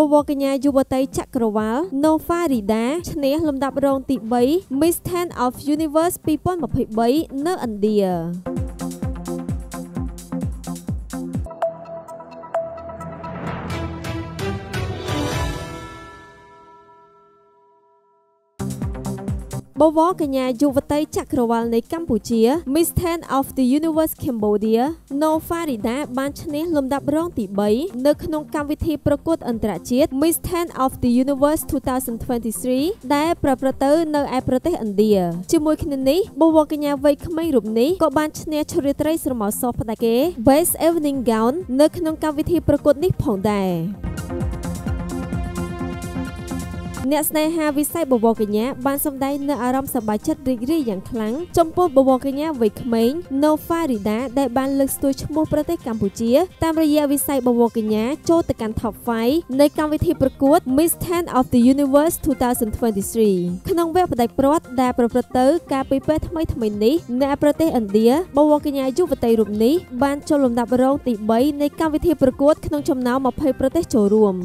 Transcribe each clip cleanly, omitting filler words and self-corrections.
Bobokanya Chakrawal No Farida Chania Lomdabrong Tibay Miss Teen of Universe 2023 No India. Bố võ cả nhà Yuvatay Chakrawal này Campuchia, Miss Teen of the Universe Cambodia, No Farida ban chne lùm đạp rong tỷ bấy, nơi khung cam vị thi prokut antrachiet Miss Teen of the Universe 2023 đã prapratơ nơi Aproteh India. Chưa mùi khi này, bố võ cả nhà vây khmei rụp này có ban chne choritrei sờ mỏ sọp đake, best evening gown nơi khung cam vị thi prokut nít phồng đài. Nét này ha vì sai bồ bò cái nhá ban xong đây nợ arom sập bài chất rì rì dạng kháng trong phố bồ bò cái nhá với khmến no Farida đại ban lực tôi chúc mô prate Campuchia tam rìa vì sai bồ bò cái nhá cho tất cả thập phái nơi cam vị thi prokut Miss Teen of the Universe 2023 khung web đại prot đại protector KPP thay thay này nợ prate India bồ bò cái nhá giúp vật tay rụm này ban cho lùm đạp rong tỷ bấy nơi cam vị thi prokut khung chấm não mà phải prate chỗ rùm.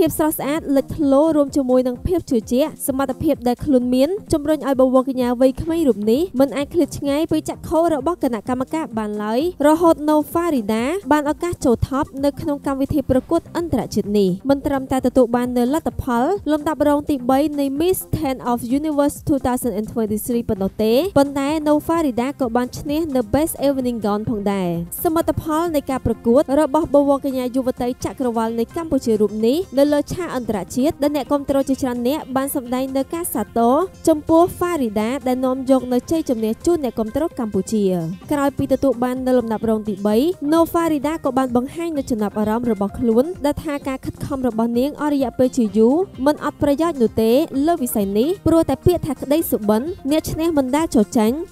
Phép sơ sát lịch lô rôm cho môi năng phép chữa chữa, xem mặt phép đại khôn miến, trong rồi ai bảo vợ cái nhà vây không ai rụp ní, mình ai clip ngay với chặt khâu rồi bóc cái nạ cam cá bàn lấy, rồi hot no Farida bàn ở các chỗ top nơi không cam vị thế prokut ấn tượng chuyện này, mình trầm tại tụ bàn nơi lát tập hở, lâm tập rong tị bấy nơi Miss Teen of Universe 2023 phần đầu tế, phần này no Farida có bàn chné the best evening gown phong đài, xem mặt tập hở nơi cam prokut rồi bóc bảo vợ cái nhà Yuvatay Chakrawal nơi Campuchia rụp ní, nơi lơ cha ẩn trả chiết đã nẹt công trôi chơi tràn nẹt ban sập đai nơi các xã tố trong phố Farida đã nom dọc nơi chơi chấm nẹt chun nẹt công trôi Campuchia. Cài pita tụ ban nơi lồng nạp rồng tị bấy no Farida có ban bằng hai nơi chấm nạp arom rồi bọc lún đã tha cá khất khom rồi bọc niếng oria pe chỉ dú mình ọt prayot nụ té lơ vì say ní pro tại pia thà đây sụp bấn nẹt chén mình đã cho tránh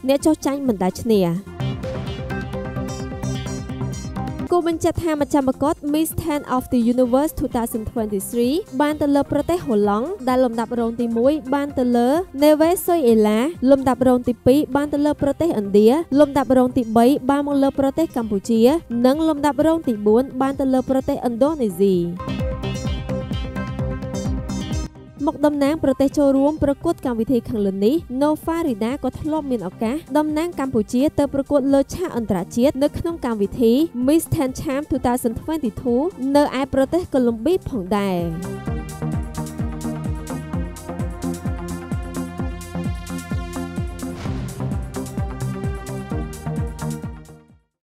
mình đã chén. Cô mình chặt tham chăm bậc Miss Teen of the Universe 2023 ban từ lơ protest Hồ Long đã lồng đạp rồng tì mũi ban từ lơ Neve Soi Ela lồng đạp rồng tì pí ban từ lơ protest India lồng đạp rồng tì bảy ban mong lơ protest Campuchia nâng lồng đạp rồng tì bốn ban từ lơ protest Indonesia. Một đâm nang protector rùm prokut cam vị thế khẳng lần này no Farida có thất lọt miền ở cá đâm nang Campuchia từ prokut lơ cha ẩn trả chiết nơi khung cam vị thế Miss Teen Champ 2022 nơi ai protest Colombia phẳng đài.